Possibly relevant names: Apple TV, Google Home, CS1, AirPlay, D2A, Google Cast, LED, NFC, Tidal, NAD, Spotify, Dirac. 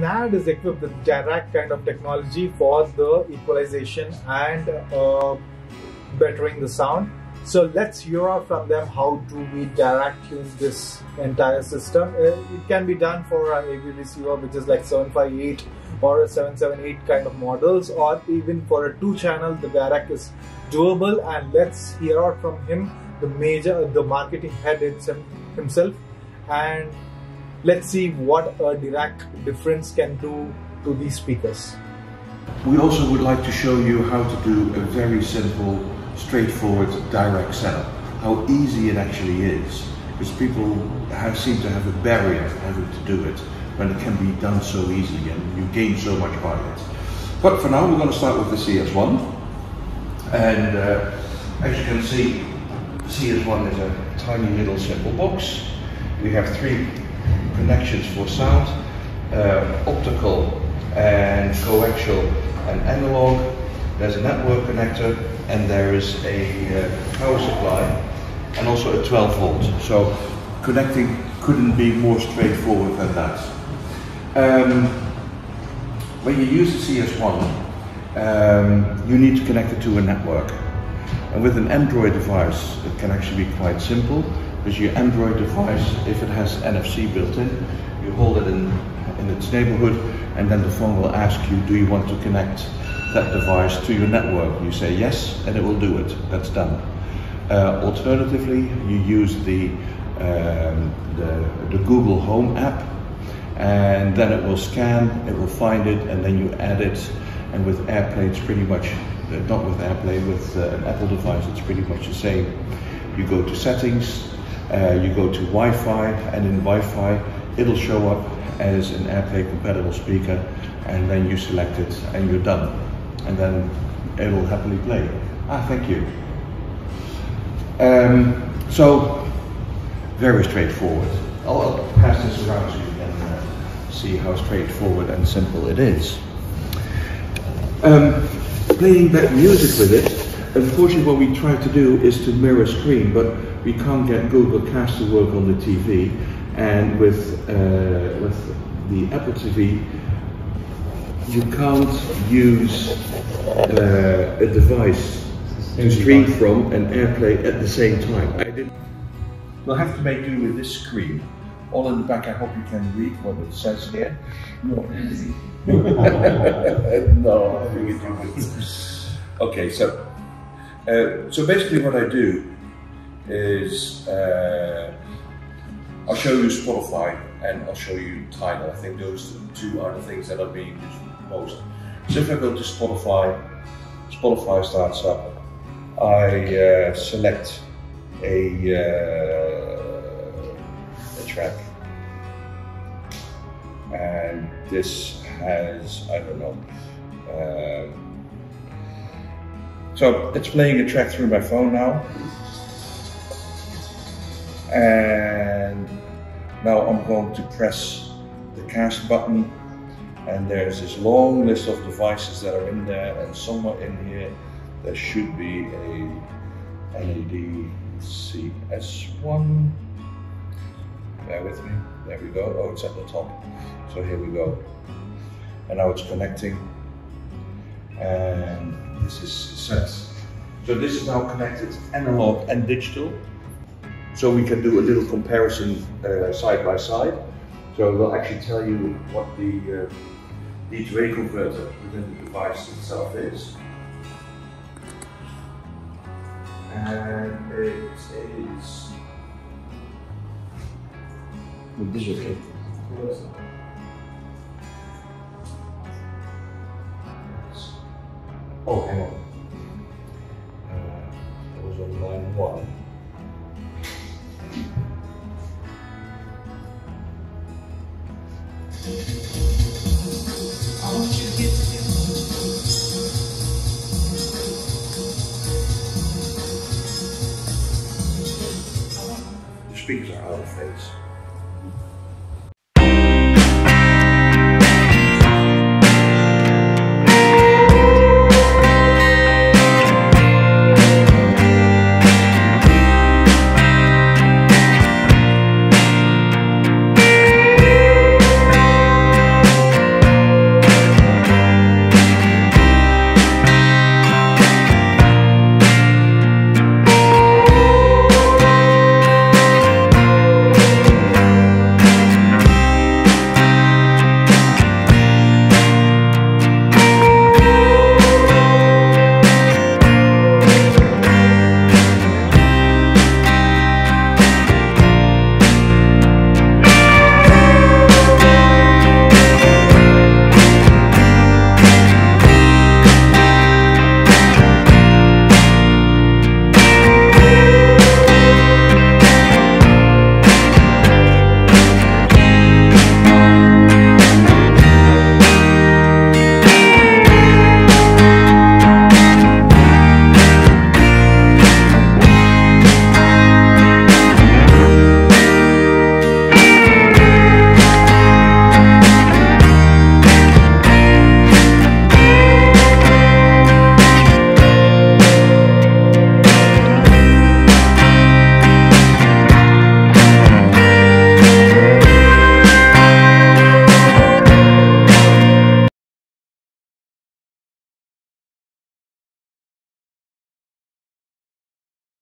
NAD is equipped with Dirac kind of technology for the equalization and bettering the sound. So let's hear out from them how do we Dirac tune this entire system. It can be done for an AV receiver which is like 758 or a 778 kind of models, or even for a 2-channel the Dirac is doable. And let's hear out from him, the marketing head himself, and let's see what a Dirac difference can do to these speakers. We also would like to show you how to do a very simple, straightforward Dirac setup, how easy it actually is, because people seem to have a barrier having to do it when it can be done so easily and you gain so much by it. But for now we're going to start with the CS1, and as you can see, the CS1 is a tiny little simple box. We have three connections for sound, optical and coaxial and analog. There's a network connector, and there is a power supply, and also a 12 volt. So connecting couldn't be more straightforward than that. When you use the CS1, you need to connect it to a network. And with an Android device, it can actually be quite simple. Because your Android device, if it has NFC built in, you hold it in its neighborhood, and then the phone will ask you, do you want to connect that device to your network? You say yes, and it will do it. That's done. Alternatively, you use the Google Home app, and then it will scan, it will find it, and then you add it. And with AirPlay, it's pretty much, not with AirPlay, with an Apple device, it's pretty much the same. You go to settings, you go to Wi-Fi, and in Wi-Fi it'll show up as an AirPlay compatible speaker, and then you select it and you're done, and then it will happily play. Thank you. So very straightforward. I'll pass this around so you can see how straightforward and simple it is. Playing back music with it, unfortunately what we try to do is to mirror screen, but we can't get Google Cast to work on the TV, and with the Apple TV you can't use a device to stream from and AirPlay at the same time. We'll have to make do with this screen. All in the back, I hope you can read what it says here. No, no, I think it doesn't. Okay, so basically what I do is I'll show you Spotify and I'll show you Tidal. I think those two are the things that are being used most. So if I go to Spotify, Spotify starts up. I select a track, and this has, I don't know, so it's playing a track through my phone now, and now I'm going to press the cast button, and there's this long list of devices that are in there, and somewhere in here there should be a LED CS1. Bear with me, there we go. Oh, it's at the top, so here we go. And now it's connecting, and this is set. So this is now connected analog and digital, so we can do a little comparison side by side. So we'll actually tell you what the D2A converter within the device itself is. And it is... This is okay. Oh, hang on. That was on line 1. I want you to get together. The speakers are out of phase.